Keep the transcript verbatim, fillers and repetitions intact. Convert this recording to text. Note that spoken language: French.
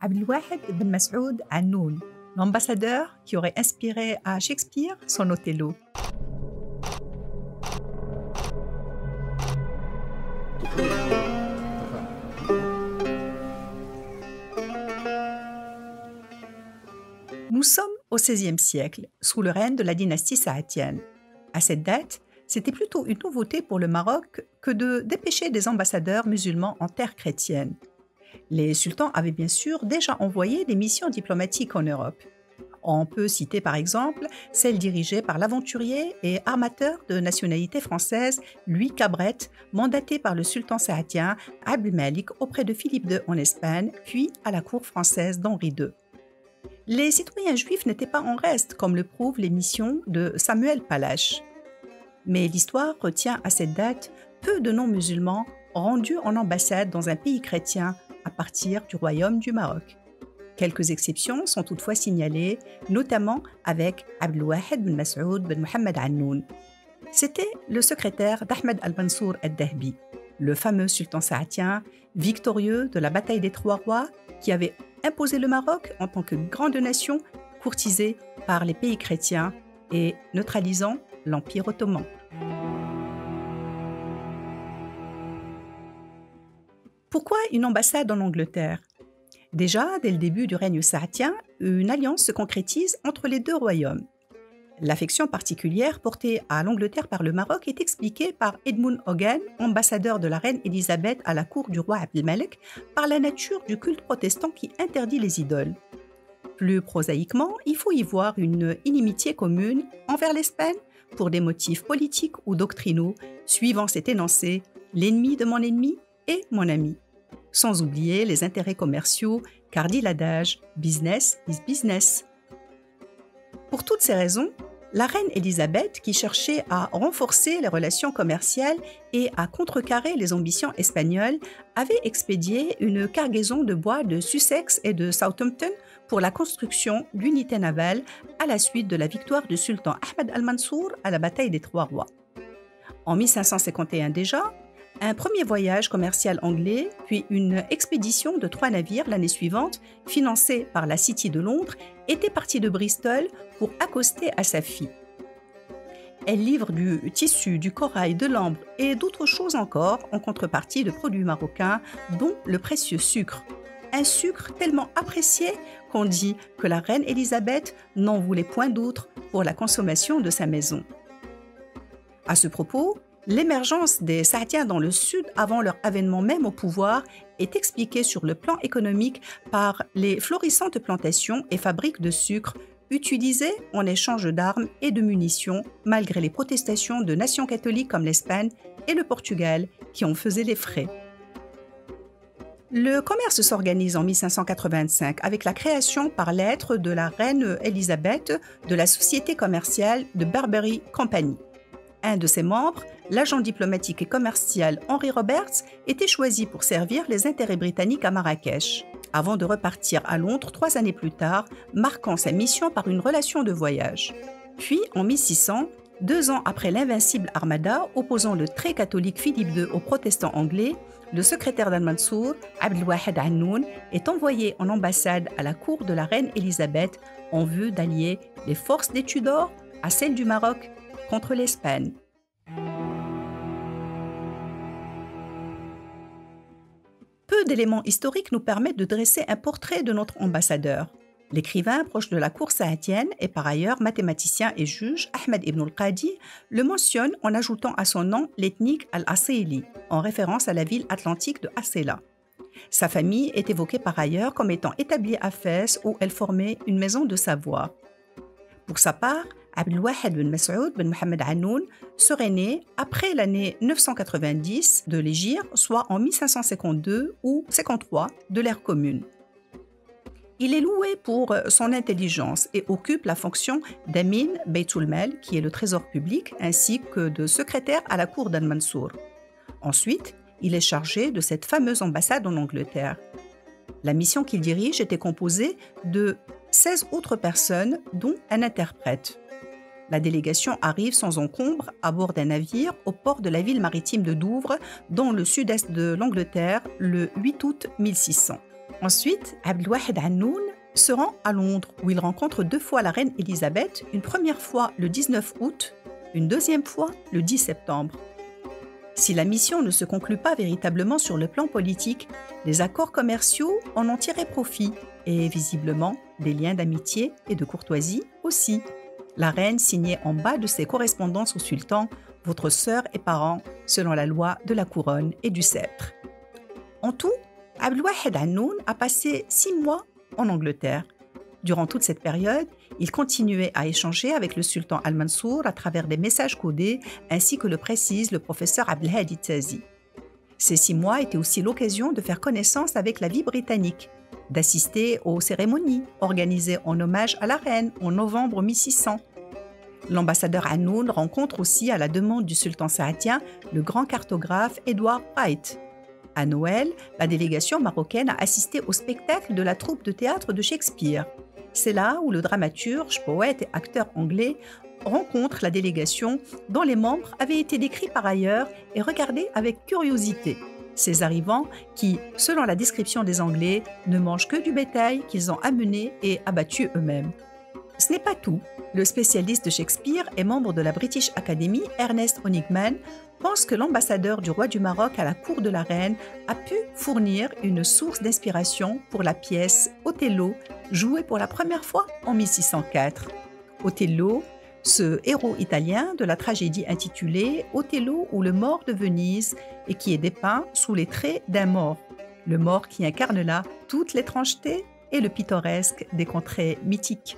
Abdelwahed ben Messaoud Anoun, l'ambassadeur qui aurait inspiré à Shakespeare son Othello. Nous sommes au seizième siècle, sous le règne de la dynastie saâdienne. À cette date, c'était plutôt une nouveauté pour le Maroc que de dépêcher des ambassadeurs musulmans en terre chrétienne. Les sultans avaient bien sûr déjà envoyé des missions diplomatiques en Europe. On peut citer par exemple celle dirigée par l'aventurier et armateur de nationalité française Louis Cabrette, mandaté par le sultan saadien Abdelmalik auprès de Philippe deux en Espagne, puis à la cour française d'Henri deux. Les citoyens juifs n'étaient pas en reste, comme le prouvent les missions de Samuel Palache. Mais l'histoire retient à cette date peu de non-musulmans rendus en ambassade dans un pays chrétien à partir du royaume du Maroc. Quelques exceptions sont toutefois signalées, notamment avec Abdelwahed ben Messaoud ben Mohammed Anoun. C'était le secrétaire d'Ahmed al-Mansour al-Dahbi, le fameux sultan saadien, victorieux de la bataille des Trois Rois, qui avait imposé le Maroc en tant que grande nation courtisée par les pays chrétiens et neutralisant l'Empire ottoman. Pourquoi une ambassade en Angleterre? Déjà, dès le début du règne saadien, une alliance se concrétise entre les deux royaumes. L'affection particulière portée à l'Angleterre par le Maroc est expliquée par Edmund Hogan, ambassadeur de la reine Elizabeth à la cour du roi Abdelmalik, par la nature du culte protestant qui interdit les idoles. Plus prosaïquement, il faut y voir une inimitié commune envers l'Espagne pour des motifs politiques ou doctrinaux, suivant cet énoncé « l'ennemi de mon ennemi » et mon ami. Sans oublier les intérêts commerciaux, car dit l'adage « business is business ». Pour toutes ces raisons, la reine Elisabeth, qui cherchait à renforcer les relations commerciales et à contrecarrer les ambitions espagnoles, avait expédié une cargaison de bois de Sussex et de Southampton pour la construction d'unités navales à la suite de la victoire du sultan Ahmed al-Mansour à la bataille des Trois Rois. En mille cinq cent cinquante et un déjà, un premier voyage commercial anglais, puis une expédition de trois navires l'année suivante, financée par la City de Londres, était partie de Bristol pour accoster à Safi. Elle livre du tissu, du corail, de l'ambre et d'autres choses encore en contrepartie de produits marocains, dont le précieux sucre. Un sucre tellement apprécié qu'on dit que la reine Elisabeth n'en voulait point d'autre pour la consommation de sa maison. À ce propos, l'émergence des Saadiens dans le sud avant leur avènement même au pouvoir est expliquée sur le plan économique par les florissantes plantations et fabriques de sucre utilisées en échange d'armes et de munitions malgré les protestations de nations catholiques comme l'Espagne et le Portugal qui en faisaient les frais. Le commerce s'organise en mille cinq cent quatre-vingt-cinq avec la création par lettre de la reine Elisabeth de la société commerciale de Barbary Company. Un de ses membres, l'agent diplomatique et commercial Henry Roberts, était choisi pour servir les intérêts britanniques à Marrakech, avant de repartir à Londres trois années plus tard, marquant sa mission par une relation de voyage. Puis, en mille six cents, deux ans après l'invincible Armada, opposant le très catholique Philippe deux aux protestants anglais, le secrétaire d'Al-Mansour, Abdelwahed Anoun, est envoyé en ambassade à la cour de la reine Elisabeth en vue d'allier les forces des Tudors à celles du Maroc contre l'Espagne. Peu d'éléments historiques nous permettent de dresser un portrait de notre ambassadeur. L'écrivain proche de la cour saadienne et par ailleurs mathématicien et juge Ahmed Ibn Al-Qadi le mentionne en ajoutant à son nom l'ethnique al-Aséli, en référence à la ville atlantique de Assela. Sa famille est évoquée par ailleurs comme étant établie à Fès où elle formait une maison de savoir. Pour sa part, Abdelwahed ben Messaoud ben Mohammed Anoun serait né après l'année neuf cent quatre-vingt-dix de l'Hégire, soit en mille cinq cent cinquante-deux ou cinquante-trois de l'ère commune. Il est loué pour son intelligence et occupe la fonction d'Amin Beytoulmal, qui est le trésor public, ainsi que de secrétaire à la cour d'Al-Mansour. Ensuite, il est chargé de cette fameuse ambassade en Angleterre. La mission qu'il dirige était composée de seize autres personnes, dont un interprète. La délégation arrive sans encombre à bord d'un navire au port de la ville maritime de Douvres, dans le sud-est de l'Angleterre, le huit août mille six cents. Ensuite, Abdelwahed Anoun se rend à Londres, où il rencontre deux fois la reine Elizabeth, une première fois le dix-neuf août, une deuxième fois le dix septembre. Si la mission ne se conclut pas véritablement sur le plan politique, les accords commerciaux en ont tiré profit, et visiblement des liens d'amitié et de courtoisie aussi. La reine signait en bas de ses correspondances au sultan « Votre sœur et parent » selon la loi de la couronne et du sceptre. En tout, Abdelwahed Anoun a passé six mois en Angleterre. Durant toute cette période, il continuait à échanger avec le sultan al-Mansour à travers des messages codés, ainsi que le précise le professeur Abdelhadi Tazi. Ces six mois étaient aussi l'occasion de faire connaissance avec la vie britannique, d'assister aux cérémonies organisées en hommage à la reine en novembre mille six cents. L'ambassadeur Anoun rencontre aussi, à la demande du sultan saadien, le grand cartographe Edward Wright. À Noël, la délégation marocaine a assisté au spectacle de la troupe de théâtre de Shakespeare. C'est là où le dramaturge, poète et acteur anglais rencontre la délégation dont les membres avaient été décrits par ailleurs et regardés avec curiosité. Ces arrivants qui, selon la description des Anglais, ne mangent que du bétail qu'ils ont amené et abattu eux-mêmes. Ce n'est pas tout. Le spécialiste de Shakespeare et membre de la British Academy, Ernest Honigmann, pense que l'ambassadeur du roi du Maroc à la cour de la reine a pu fournir une source d'inspiration pour la pièce Othello, jouée pour la première fois en mille six cent quatre. Othello, ce héros italien de la tragédie intitulée « Othello ou le mort de Venise » et qui est dépeint sous les traits d'un mort. Le mort qui incarne là toute l'étrangeté et le pittoresque des contrées mythiques.